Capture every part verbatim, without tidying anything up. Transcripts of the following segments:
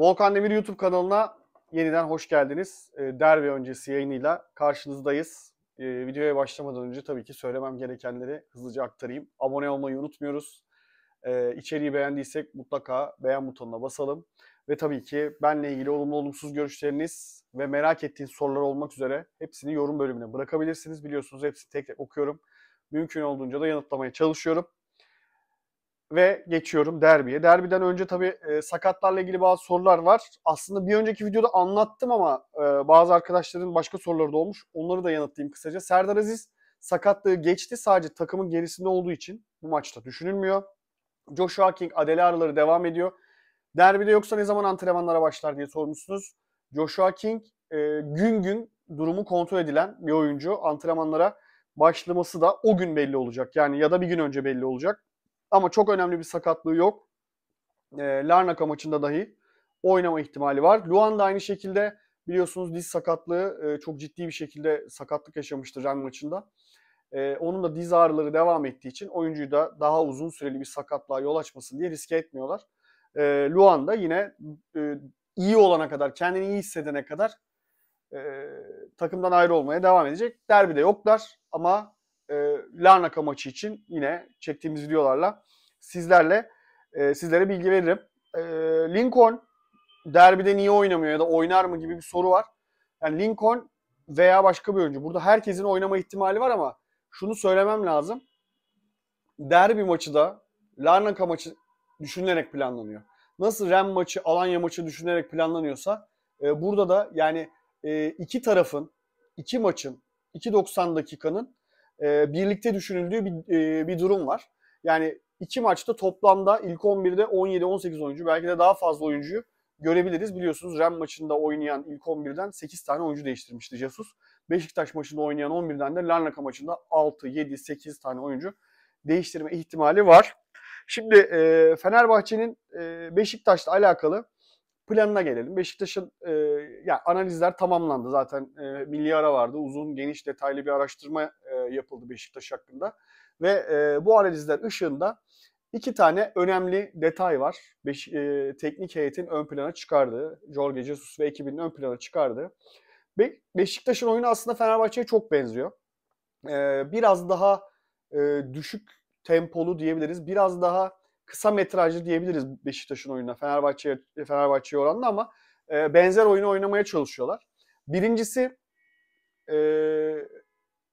Volkan Demir YouTube kanalına yeniden hoş geldiniz. Derbi öncesi yayınıyla karşınızdayız. Videoya başlamadan önce tabii ki söylemem gerekenleri hızlıca aktarayım. Abone olmayı unutmuyoruz. İçeriği beğendiysek mutlaka beğen butonuna basalım. Ve tabii ki benle ilgili olumlu olumsuz görüşleriniz ve merak ettiğiniz sorular olmak üzere hepsini yorum bölümüne bırakabilirsiniz. Biliyorsunuz hepsini tek tek okuyorum. Mümkün olduğunca da yanıtlamaya çalışıyorum. Ve geçiyorum derbiye. Derbiden önce tabii e, sakatlarla ilgili bazı sorular var. Aslında bir önceki videoda anlattım ama e, bazı arkadaşların başka soruları da olmuş. Onları da yanıtlayayım kısaca. Serdar Aziz sakatlığı geçti. Sadece takımın gerisinde olduğu için bu maçta düşünülmüyor. Joshua King Adele araları devam ediyor. Derbide yoksa ne zaman antrenmanlara başlar diye sormuşsunuz. Joshua King e, gün gün durumu kontrol edilen bir oyuncu. Antrenmanlara başlaması da o gün belli olacak. Yani ya da bir gün önce belli olacak. Ama çok önemli bir sakatlığı yok. E, Larnaka maçında dahi oynama ihtimali var. Luan da aynı şekilde biliyorsunuz diz sakatlığı e, çok ciddi bir şekilde sakatlık yaşamıştı Ren maçında. E, onun da diz ağrıları devam ettiği için oyuncuyu da daha uzun süreli bir sakatlığa yol açmasın diye riske etmiyorlar. E, Luan da yine e, iyi olana kadar, kendini iyi hissedene kadar e, takımdan ayrı olmaya devam edecek. Derbide yoklar ama Larnaka maçı için yine çektiğimiz videolarla sizlerle e, sizlere bilgi veririm. E, Lincoln derbide niye oynamıyor ya da oynar mı gibi bir soru var. Yani Lincoln veya başka bir oyuncu. Burada herkesin oynama ihtimali var ama şunu söylemem lazım. Derbi maçı da Larnaka maçı düşünülerek planlanıyor. Nasıl Ren maçı, Alanya maçı düşünülerek planlanıyorsa e, burada da yani e, iki tarafın, iki maçın, iki doksan dakikanın birlikte düşünüldüğü bir, bir durum var. Yani iki maçta toplamda ilk on birde on yedi on sekiz oyuncu, belki de daha fazla oyuncuyu görebiliriz. Biliyorsunuz Ren maçında oynayan ilk on birden sekiz tane oyuncu değiştirmişti Jesus. Beşiktaş maçında oynayan on birden de Larnaka maçında altı yedi sekiz tane oyuncu değiştirme ihtimali var. Şimdi Fenerbahçe'nin Beşiktaş'la alakalı planına gelelim. Beşiktaş'ın e, yani analizler tamamlandı zaten. E, milli ara vardı. Uzun, geniş, detaylı bir araştırma e, yapıldı Beşiktaş hakkında. Ve e, bu analizler ışığında iki tane önemli detay var. Beş, e, teknik heyetin ön plana çıkardığı, Jorge Jesus ve ekibinin ön plana çıkardığı. Be Beşiktaş'ın oyunu aslında Fenerbahçe'ye çok benziyor. E, biraz daha e, düşük tempolu diyebiliriz. Biraz daha kısa metrajlı diyebiliriz Beşiktaş'ın oyununa Fenerbahçe'ye Fenerbahçe'ye oranla ama e, benzer oyunu oynamaya çalışıyorlar. Birincisi e,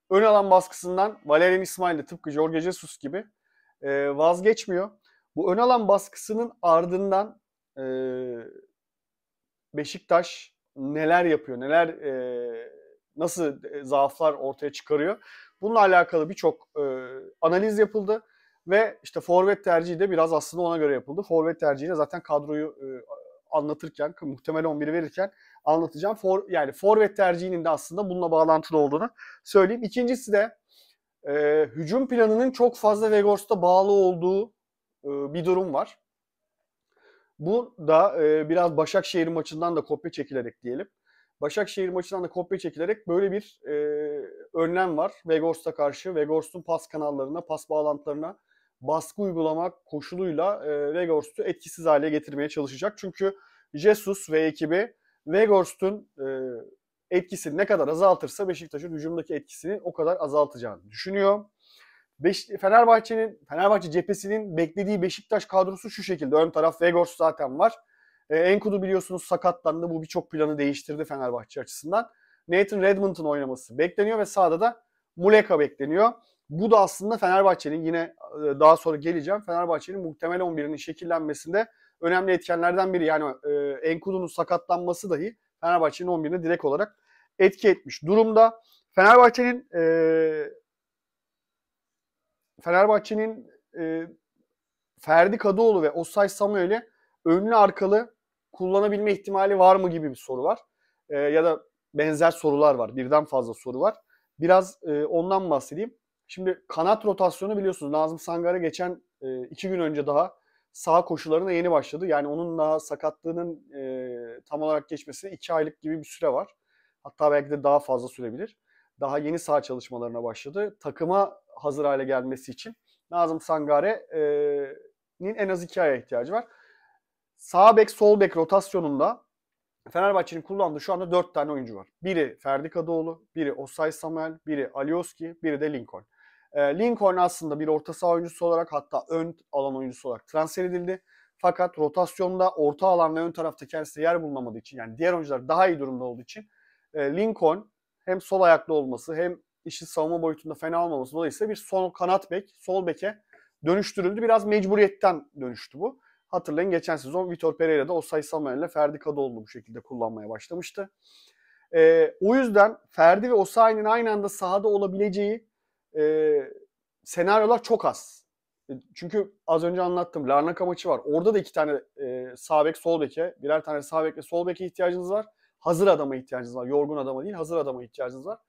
ön alan baskısından Valérien Ismaël de tıpkı Jorge Jesus gibi e, vazgeçmiyor. Bu ön alan baskısının ardından e, Beşiktaş neler yapıyor, neler e, nasıl zaaflar ortaya çıkarıyor. Bununla alakalı birçok e, analiz yapıldı. Ve işte forvet tercihi de biraz aslında ona göre yapıldı. Forvet tercihine zaten kadroyu e, anlatırken, muhtemel on biri verirken anlatacağım. For, yani forvet tercihinin de aslında bununla bağlantılı olduğunu söyleyeyim. İkincisi de e, hücum planının çok fazla Weghorst'a bağlı olduğu e, bir durum var. Bu da e, biraz Başakşehir maçından da kopya çekilerek diyelim. Başakşehir maçından da kopya çekilerek böyle bir e, önlem var. Weghorst'a karşı, Weghorst'un pas kanallarına, pas bağlantılarına baskı uygulamak koşuluyla e, Weghorst'u etkisiz hale getirmeye çalışacak. Çünkü Jesus ve ekibi Weghorst'un e, etkisini ne kadar azaltırsa Beşiktaş'ın hücumdaki etkisini o kadar azaltacağını düşünüyor. Beş, Fenerbahçe'nin Fenerbahçe cephesinin beklediği Beşiktaş kadrosu şu şekilde. Ön taraf Weghorst zaten var. E, Enkudu biliyorsunuz sakatlandı. Bu birçok planı değiştirdi Fenerbahçe açısından. Nathan Redmond'un oynaması bekleniyor ve sağda da Muleka bekleniyor. Bu da aslında Fenerbahçe'nin yine daha sonra geleceğim. Fenerbahçe'nin muhtemel on birinin şekillenmesinde önemli etkenlerden biri. Yani e, Enkudu'nun sakatlanması dahi Fenerbahçe'nin on birine direkt olarak etki etmiş durumda. Fenerbahçe'nin e, Fenerbahçe'nin e, Ferdi Kadıoğlu ve Osayi Samuel'i önlü arkalı kullanabilme ihtimali var mı gibi bir soru var. E, ya da benzer sorular var. Birden fazla soru var. Biraz e, ondan bahsedeyim. Şimdi kanat rotasyonu biliyorsunuz Nazım Sangare geçen e, iki gün önce daha sağ koşularına yeni başladı. Yani onun daha sakatlığının e, tam olarak geçmesine iki aylık gibi bir süre var. Hatta belki de daha fazla sürebilir. Daha yeni sağ çalışmalarına başladı. Takıma hazır hale gelmesi için Nazım Sangare'nin en az iki aya ihtiyacı var. sağ bek sol bek rotasyonunda Fenerbahçe'nin kullandığı şu anda dört tane oyuncu var. Biri Ferdi Kadıoğlu, biri Osayi Samuel, biri Alyoski, biri de Lincoln. E, Lincoln aslında bir orta saha oyuncusu olarak, hatta ön alan oyuncusu olarak transfer edildi. Fakat rotasyonda orta alan ve ön tarafta kendisine yer bulunamadığı için, yani diğer oyuncular daha iyi durumda olduğu için e, Lincoln hem sol ayaklı olması hem işin savunma boyutunda fena olmaması dolayısıyla bir sol kanat bek, sol beke dönüştürüldü. Biraz mecburiyetten dönüştü bu. Hatırlayın geçen sezon Vitor Pereira'da Osayi Samuel ile Ferdi Kadıoğlu bu şekilde kullanmaya başlamıştı. E, o yüzden Ferdi ve Osayi'nin aynı anda sahada olabileceği e, senaryolar çok az. Çünkü az önce anlattım, Larnaka maçı var. Orada da iki tane e, sağ bek, sol beke, birer tane sağ bek ve sol beke ihtiyacınız var. Hazır adama ihtiyacınız var. Yorgun adama değil, hazır adama ihtiyacınız var.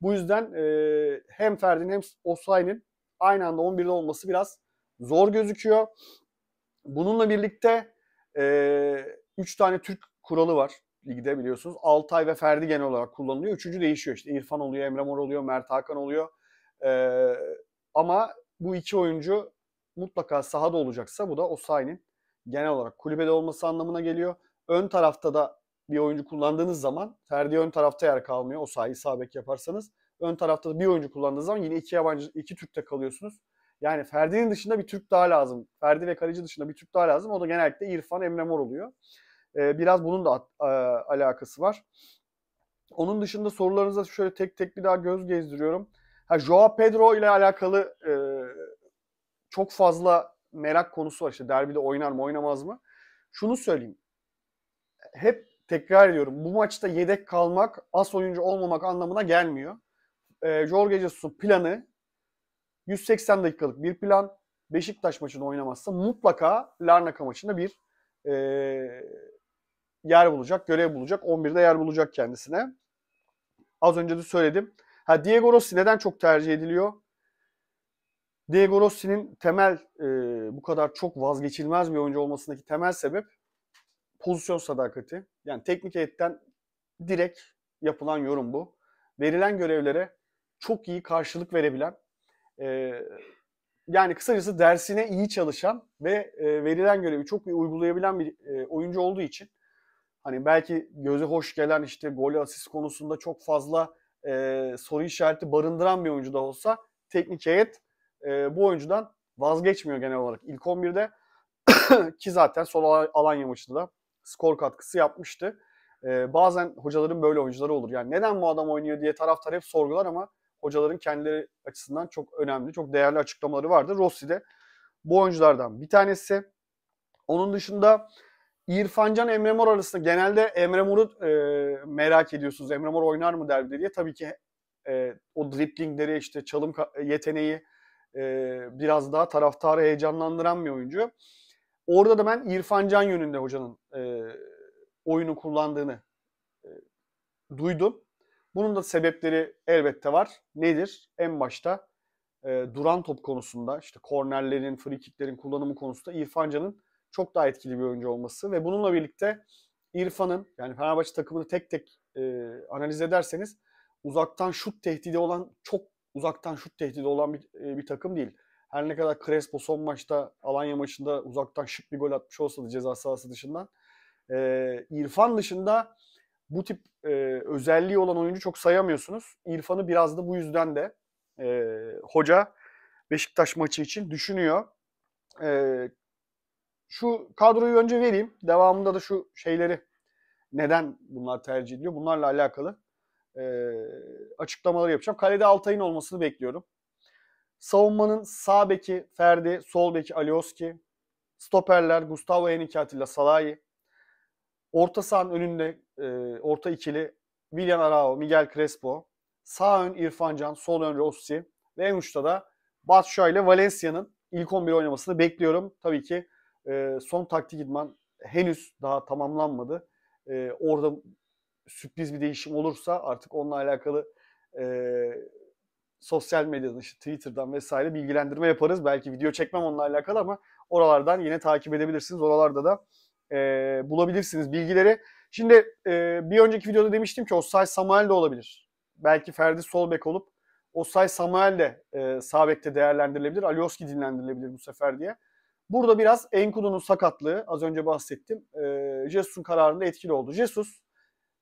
Bu yüzden e, hem Ferdi'nin hem Osayi'nin aynı anda on birde olması biraz zor gözüküyor. Bununla birlikte üç e, tane Türk kuralı var ligde biliyorsunuz. Altay ve Ferdi genel olarak kullanılıyor. Üçüncü değişiyor işte. İrfan oluyor, Emre Mor oluyor, Mert Hakan oluyor. E, ama bu iki oyuncu mutlaka sahada olacaksa bu da Osayi'nin genel olarak kulübede olması anlamına geliyor. Ön tarafta da bir oyuncu kullandığınız zaman, Ferdi ön tarafta yer kalmıyor. Osayi sağ bek yaparsanız ön tarafta da bir oyuncu kullandığınız zaman yine iki yabancı, iki Türk'te kalıyorsunuz. Yani Ferdi'nin dışında bir Türk daha lazım. Ferdi ve kaleci dışında bir Türk daha lazım. O da genellikle İrfan, Emre Mor oluyor. Ee, biraz bunun da e, alakası var. Onun dışında sorularınıza şöyle tek tek bir daha göz gezdiriyorum. Ha, Joao Pedro ile alakalı e, çok fazla merak konusu var. İşte derbide oynar mı, oynamaz mı? Şunu söyleyeyim. Hep tekrar ediyorum. Bu maçta yedek kalmak, as oyuncu olmamak anlamına gelmiyor. E, Jorge Jesus'un planı yüz seksen dakikalık bir plan. Beşiktaş maçını oynamazsa mutlaka Larnaka maçında bir e, yer bulacak, görev bulacak. on birde yer bulacak kendisine. Az önce de söyledim. Ha, Diego Rossi neden çok tercih ediliyor? Diego Rossi'nin temel e, bu kadar çok vazgeçilmez bir oyuncu olmasındaki temel sebep pozisyon sadakati. Yani teknik heyetten direkt yapılan yorum bu. Verilen görevlere çok iyi karşılık verebilen, e, yani kısacası dersine iyi çalışan ve e, verilen görevi çok iyi uygulayabilen bir e, oyuncu olduğu için, hani belki göze hoş gelen, işte gol, asist konusunda çok fazla e, soru işareti barındıran bir oyuncu da olsa teknik heyet e, bu oyuncudan vazgeçmiyor genel olarak. İlk on birde ki zaten sol Alanya maçında da skor katkısı yapmıştı. Ee, bazen hocaların böyle oyuncuları olur. Yani neden bu adam oynuyor diye taraftar hep sorgular ama hocaların kendileri açısından çok önemli, çok değerli açıklamaları vardır. Rossi de bu oyunculardan bir tanesi. Onun dışında İrfan Can, Emre Mor arasında genelde Emre Mor'u e, merak ediyorsunuz. Emre Mor oynar mı derbide diye. Tabii ki e, o driplingleri, işte çalım yeteneği e, biraz daha taraftarı heyecanlandıran bir oyuncu. Orada da ben İrfan Can yönünde hocanın e, oyunu kullandığını e, duydum. Bunun da sebepleri elbette var. Nedir? En başta e, duran top konusunda, işte kornerlerin, free kicklerin kullanımı konusunda İrfan Can'ın çok daha etkili bir oyuncu olması ve bununla birlikte İrfan'ın, yani Fenerbahçe takımını tek tek e, analiz ederseniz uzaktan şut tehdidi olan, çok uzaktan şut tehdidi olan bir, e, bir takım değil. Her ne kadar Crespo son maçta Alanya maçında uzaktan şık bir gol atmış olsa da ceza sahası dışından, Ee, İrfan dışında bu tip e, özelliği olan oyuncu çok sayamıyorsunuz. İrfan'ı biraz da bu yüzden de e, hoca Beşiktaş maçı için düşünüyor. E, şu kadroyu önce vereyim. Devamında da şu şeyleri, neden bunlar tercih ediliyor, bunlarla alakalı e, açıklamaları yapacağım. Kalede Altay'ın olmasını bekliyorum. Savunmanın sağ beki Ferdi, sol beki Alyoski, stoperler Gustavo, Enner, Atilla, Szalai. Orta sahanın önünde e, orta ikili William Arao, Miguel Crespo, sağ ön İrfan Can, sol ön Rossi ve en uçta da Batshuayi ile Valencia'nın ilk on bir oynamasını bekliyorum. Tabii ki e, son taktik idman henüz daha tamamlanmadı. E, orada sürpriz bir değişim olursa artık onunla alakalı e, sosyal medyadan, işte Twitter'dan vesaire bilgilendirme yaparız. Belki video çekmem onunla alakalı ama oralardan yine takip edebilirsiniz. Oralarda da E, bulabilirsiniz bilgileri. Şimdi e, bir önceki videoda demiştim ki Osayi Samuel de olabilir. Belki Ferdi sol bek olup Osayi Samuel de e, sağ bekte değerlendirilebilir. Alyoski dinlendirilebilir bu sefer diye. Burada biraz Enkudu'nun sakatlığı, az önce bahsettim, e, Jesus'un kararında etkili oldu. Jesus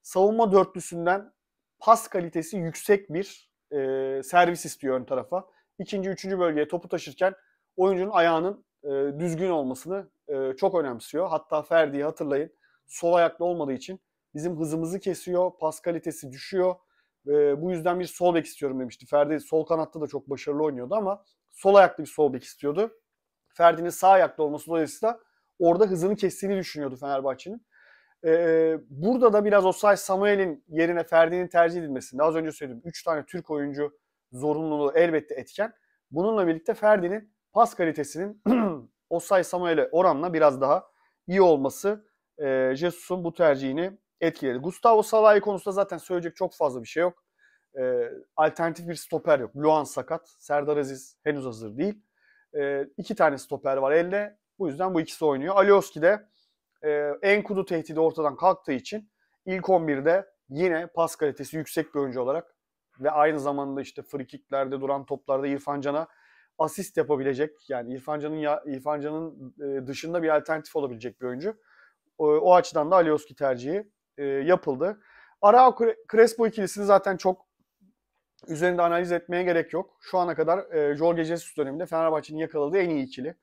savunma dörtlüsünden pas kalitesi yüksek bir e, servis istiyor ön tarafa. İkinci, üçüncü bölgeye topu taşırken oyuncunun ayağının e, düzgün olmasını e, çok önemsiyor. Hatta Ferdi'yi hatırlayın, sol ayaklı olmadığı için bizim hızımızı kesiyor, pas kalitesi düşüyor. E, bu yüzden bir sol bek istiyorum demişti. Ferdi sol kanatta da çok başarılı oynuyordu ama sol ayaklı bir sol bek istiyordu. Ferdi'nin sağ ayakta olması dolayısıyla orada hızını kestiğini düşünüyordu Fenerbahçe'nin. Ee, burada da biraz Osayi Samuel'in yerine Ferdi'nin tercih edilmesinde, az önce söyledim, üç tane Türk oyuncu zorunluluğu elbette etken. Bununla birlikte Ferdi'nin pas kalitesinin Osayi Samuel'e oranla biraz daha iyi olması e, Jesus'un bu tercihini etkiledi. Gustavo Szalai konusunda zaten söyleyecek çok fazla bir şey yok. E, alternatif bir stoper yok. Luan sakat, Serdar Aziz henüz hazır değil. E, iki tane stoper var elde. Bu yüzden bu ikisi oynuyor. Alyoski de e, Enkudu tehdidi ortadan kalktığı için ilk on birde yine pas kalitesi yüksek bir oyuncu olarak ve aynı zamanda işte frikiklerde, duran toplarda İrfan Can'a asist yapabilecek, yani İrfan Can'ın ya, İrfan Can'ın e, dışında bir alternatif olabilecek bir oyuncu. O, o açıdan da Alyoski tercihi e, yapıldı. Arao Crespo ikilisini zaten çok üzerinde analiz etmeye gerek yok. Şu ana kadar e, Jorge Jesus döneminde Fenerbahçe'nin yakaladığı en iyi ikili.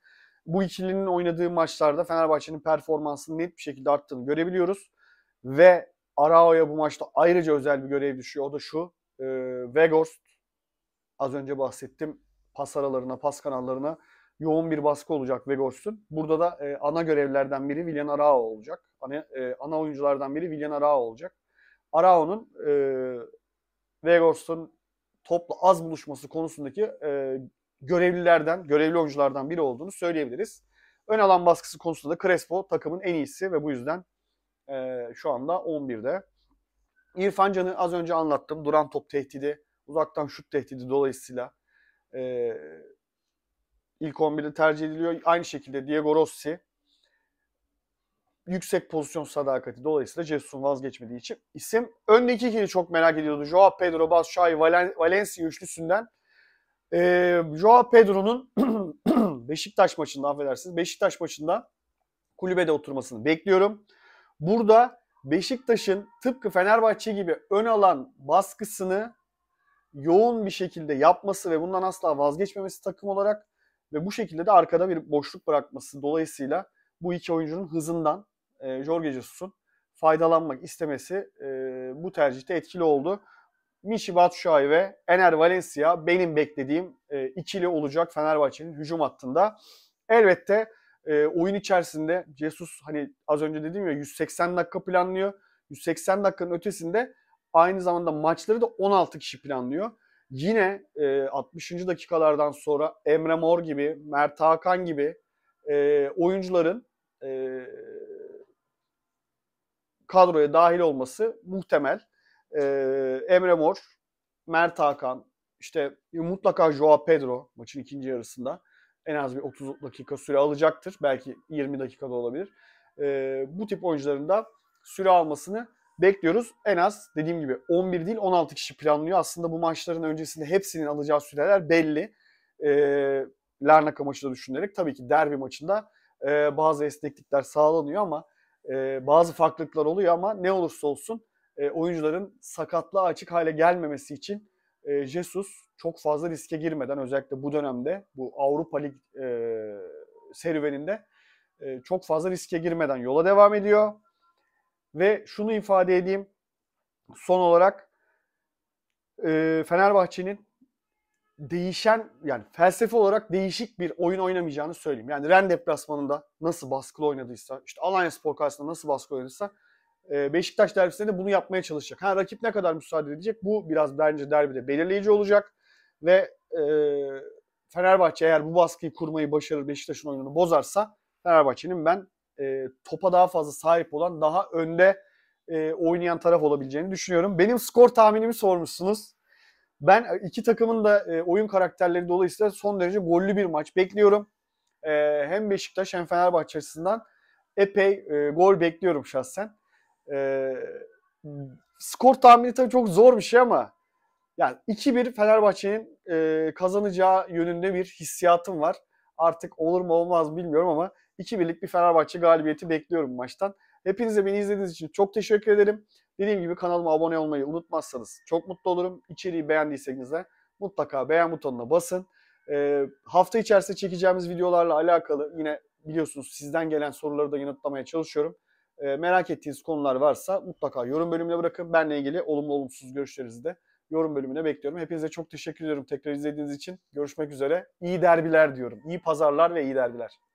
Bu ikilinin oynadığı maçlarda Fenerbahçe'nin performansını net bir şekilde arttığını görebiliyoruz. Ve Arao'ya bu maçta ayrıca özel bir görev düşüyor. O da şu, e, Weghorst, az önce bahsettim, pas aralarına, pas kanallarına yoğun bir baskı olacak Weghorst'un. Burada da e, ana görevlerden biri William Arao olacak. Ana, e, ana oyunculardan biri William Arao olacak. Arao'nun e, Weghorst'un topla az buluşması konusundaki e, görevlilerden, görevli oyunculardan biri olduğunu söyleyebiliriz. Ön alan baskısı konusunda da Crespo takımın en iyisi ve bu yüzden e, şu anda on birde. İrfan Can'ı az önce anlattım. Duran top tehdidi, uzaktan şut tehdidi dolayısıyla e, ilk on birde tercih ediliyor. Aynı şekilde Diego Rossi yüksek pozisyon sadakati dolayısıyla Jesus'un vazgeçmediği için isim. Öndeki ikili çok merak ediyordu. Joao Pedro, Batshuayi, Valen Valencia üçlüsünden. Ee, Joao Pedro'nun Beşiktaş maçında, affedersiniz, Beşiktaş maçında kulübede oturmasını bekliyorum. Burada Beşiktaş'ın tıpkı Fenerbahçe gibi ön alan baskısını yoğun bir şekilde yapması ve bundan asla vazgeçmemesi takım olarak ve bu şekilde de arkada bir boşluk bırakması dolayısıyla bu iki oyuncunun hızından Jorge Jesus'un faydalanmak istemesi e, bu tercihte etkili oldu. Michy Batshuayi ve Enner Valencia benim beklediğim e, ikili olacak Fenerbahçe'nin hücum hattında. Elbette e, oyun içerisinde Jesus, hani az önce dediğim ya, yüz seksen dakika planlıyor. yüz seksen dakikanın ötesinde aynı zamanda maçları da on altı kişi planlıyor. Yine e, altmışıncı dakikalardan sonra Emre Mor gibi, Mert Hakan gibi e, oyuncuların e, kadroya dahil olması muhtemel. Ee, Emre Mor, Mert Hakan, işte mutlaka Joao Pedro maçın ikinci yarısında en az bir otuz dakika süre alacaktır. Belki yirmi dakikada olabilir. Ee, bu tip oyuncuların da süre almasını bekliyoruz. En az dediğim gibi on bir değil on altı kişi planlıyor. Aslında bu maçların öncesinde hepsinin alacağı süreler belli. Ee, Larnaka maçı da düşünerek tabii ki derbi maçında e, bazı esneklikler sağlanıyor ama e, bazı farklılıklar oluyor ama ne olursa olsun E, oyuncuların sakatlığa açık hale gelmemesi için e, Jesus çok fazla riske girmeden, özellikle bu dönemde bu Avrupa Lig e, serüveninde e, çok fazla riske girmeden yola devam ediyor. Ve şunu ifade edeyim son olarak, e, Fenerbahçe'nin değişen, yani felsefe olarak değişik bir oyun oynamayacağını söyleyeyim. Yani Rennes deplasmanında nasıl baskılı oynadıysa, işte Alanyaspor karşısında nasıl baskılı oynadıysa Beşiktaş derbisinde de bunu yapmaya çalışacak. Ha, rakip ne kadar müsaade edecek? Bu biraz bence derbide belirleyici olacak. Ve e, Fenerbahçe eğer bu baskıyı kurmayı başarır, Beşiktaş'ın oyununu bozarsa, Fenerbahçe'nin ben e, topa daha fazla sahip olan, daha önde e, oynayan taraf olabileceğini düşünüyorum. Benim skor tahminimi sormuşsunuz. Ben iki takımın da e, oyun karakterleri dolayısıyla son derece gollü bir maç bekliyorum. E, hem Beşiktaş hem Fenerbahçe açısından epey e, gol bekliyorum şahsen. Ee, skor tahmini tabii çok zor bir şey ama yani iki bir Fenerbahçe'nin e, kazanacağı yönünde bir hissiyatım var. artık olur mu olmaz mı bilmiyorum ama iki birlik bir Fenerbahçe galibiyeti bekliyorum maçtan. Hepinize beni izlediğiniz için çok teşekkür ederim. Dediğim gibi kanalıma abone olmayı unutmazsanız çok mutlu olurum. İçeriği beğendiyseniz de mutlaka beğen butonuna basın. Ee, hafta içerisinde çekeceğimiz videolarla alakalı yine biliyorsunuz sizden gelen soruları da yanıtlamaya çalışıyorum. Ee, merak ettiğiniz konular varsa mutlaka yorum bölümüne bırakın. Benle ilgili olumlu olumsuz görüşlerinizi de yorum bölümüne bekliyorum. Hepinize çok teşekkür ediyorum tekrar izlediğiniz için. Görüşmek üzere. İyi derbiler diyorum. İyi pazarlar ve iyi derbiler.